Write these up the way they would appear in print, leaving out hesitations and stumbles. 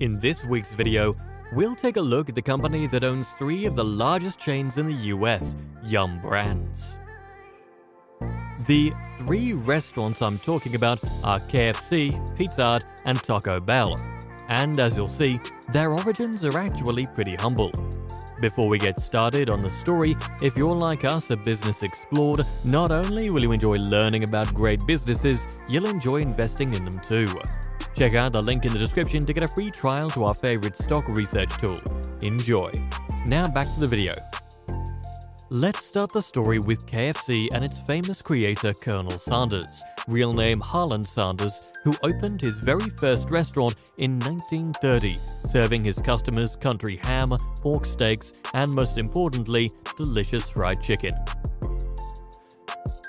In this week's video, we'll take a look at the company that owns three of the largest chains in the US, Yum Brands. The three restaurants I'm talking about are KFC, Pizza Hut, and Taco Bell. And as you'll see, their origins are actually pretty humble. Before we get started on the story, if you're like us at Business Explored, not only will you enjoy learning about great businesses, you'll enjoy investing in them too. Check out the link in the description to get a free trial to our favorite stock research tool. Enjoy. Now back to the video. Let's start the story with KFC and its famous creator Colonel Sanders, real name Harland Sanders, who opened his very first restaurant in 1930, serving his customers country ham, pork steaks, and most importantly, delicious fried chicken.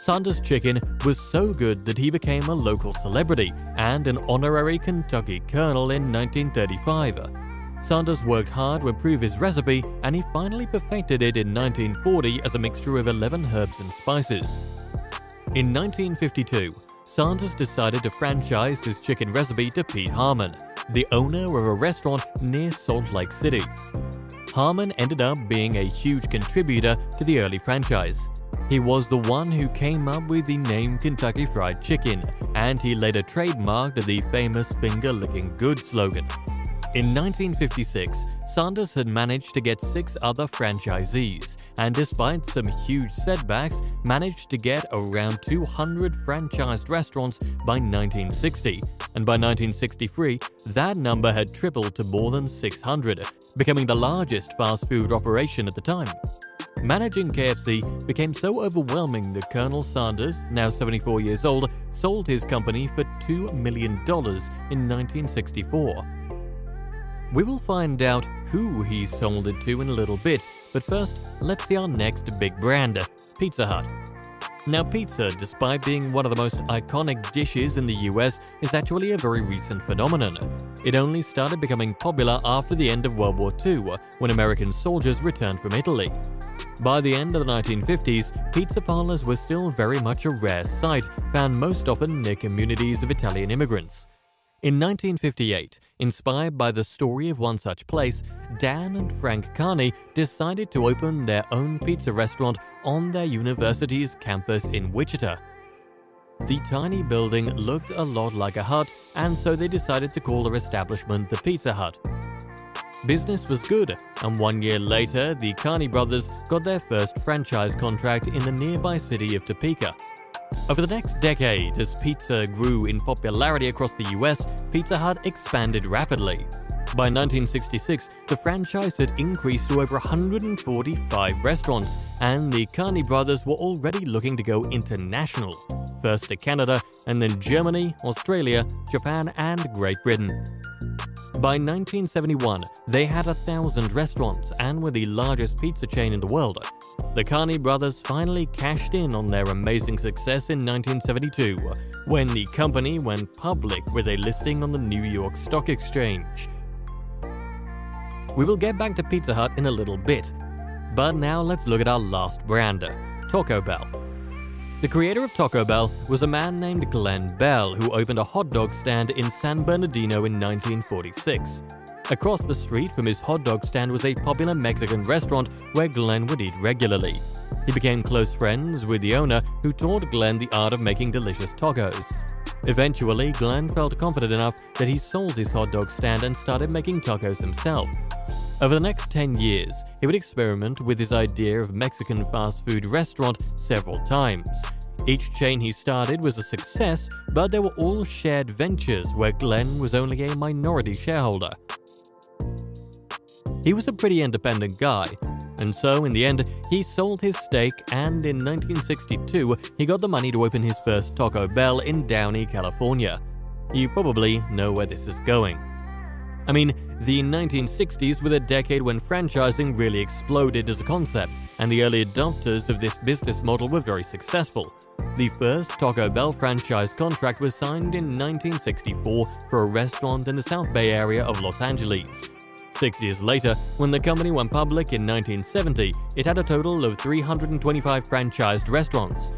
Sanders' chicken was so good that he became a local celebrity and an honorary Kentucky colonel in 1935. Sanders worked hard to improve his recipe, and he finally perfected it in 1940 as a mixture of 11 herbs and spices. In 1952, Sanders decided to franchise his chicken recipe to Pete Harman, the owner of a restaurant near Salt Lake City. Harman ended up being a huge contributor to the early franchise. He was the one who came up with the name Kentucky Fried Chicken, and he later trademarked the famous finger-licking good slogan. In 1956, Sanders had managed to get 6 other franchisees, and despite some huge setbacks, managed to get around 200 franchised restaurants by 1960, and by 1963, that number had tripled to more than 600, becoming the largest fast food operation at the time. Managing KFC became so overwhelming that Colonel Sanders, now 74 years old, sold his company for $2 million in 1964. We will find out who he sold it to in a little bit, but first, let's see our next big brand, Pizza Hut. Now pizza, despite being one of the most iconic dishes in the US, is actually a very recent phenomenon. It only started becoming popular after the end of World War II, when American soldiers returned from Italy. By the end of the 1950s, pizza parlors were still very much a rare sight, found most often near communities of Italian immigrants. In 1958, inspired by the story of one such place, Dan and Frank Carney decided to open their own pizza restaurant on their university's campus in Wichita. The tiny building looked a lot like a hut, and so they decided to call their establishment the Pizza Hut. Business was good, and one year later, the Carney brothers got their first franchise contract in the nearby city of Topeka. Over the next decade, as pizza grew in popularity across the US, Pizza Hut expanded rapidly. By 1966, the franchise had increased to over 145 restaurants, and the Carney brothers were already looking to go international, first to Canada, and then Germany, Australia, Japan, and Great Britain. By 1971, they had 1,000 restaurants and were the largest pizza chain in the world. The Carney brothers finally cashed in on their amazing success in 1972, when the company went public with a listing on the New York Stock Exchange. We will get back to Pizza Hut in a little bit, but now let's look at our last brand, Taco Bell. The creator of Taco Bell was a man named Glen Bell who opened a hot dog stand in San Bernardino in 1946. Across the street from his hot dog stand was a popular Mexican restaurant where Glen would eat regularly. He became close friends with the owner, who taught Glen the art of making delicious tacos. Eventually, Glen felt confident enough that he sold his hot dog stand and started making tacos himself. Over the next 10 years, he would experiment with his idea of Mexican fast food restaurant several times. Each chain he started was a success, but they were all shared ventures where Glen was only a minority shareholder. He was a pretty independent guy, and so in the end, he sold his stake, and in 1962, he got the money to open his first Taco Bell in Downey, California. You probably know where this is going. I mean, the 1960s were the decade when franchising really exploded as a concept, and the early adopters of this business model were very successful. The first Taco Bell franchise contract was signed in 1964 for a restaurant in the South Bay area of Los Angeles. 6 years later, when the company went public in 1970, it had a total of 325 franchised restaurants.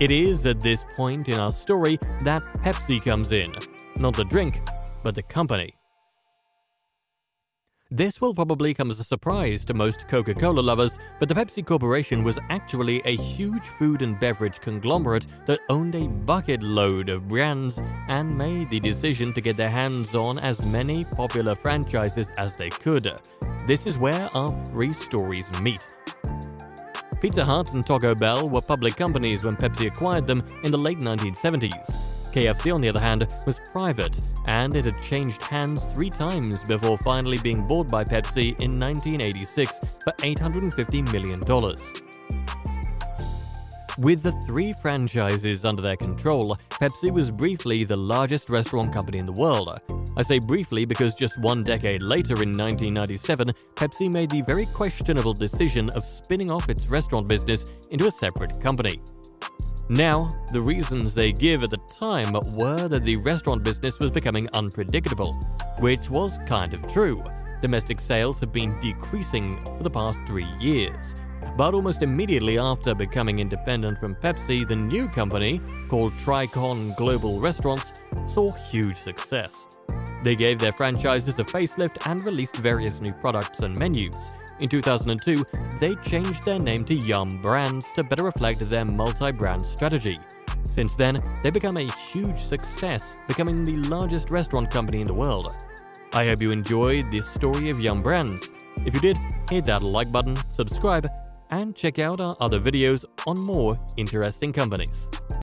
It is at this point in our story that Pepsi comes in. Not the drink, but the company. This will probably come as a surprise to most Coca-Cola lovers, but the Pepsi Corporation was actually a huge food and beverage conglomerate that owned a bucket load of brands and made the decision to get their hands on as many popular franchises as they could. This is where our three stories meet. Pizza Hut and Taco Bell were public companies when Pepsi acquired them in the late 1970s. KFC, on the other hand, was private, and it had changed hands 3 times before finally being bought by Pepsi in 1986 for $850 million. With the 3 franchises under their control, Pepsi was briefly the largest restaurant company in the world. I say briefly because just 1 decade later, in 1997, Pepsi made the very questionable decision of spinning off its restaurant business into a separate company. Now, the reasons they give at the time were that the restaurant business was becoming unpredictable, which was kind of true. Domestic sales have been decreasing for the past 3 years. But almost immediately after becoming independent from Pepsi, the new company, called Tricon Global Restaurants, saw huge success. They gave their franchises a facelift and released various new products and menus. In 2002, they changed their name to Yum Brands to better reflect their multi-brand strategy. Since then, they've become a huge success, becoming the largest restaurant company in the world. I hope you enjoyed this story of Yum Brands. If you did, hit that like button, subscribe, and check out our other videos on more interesting companies.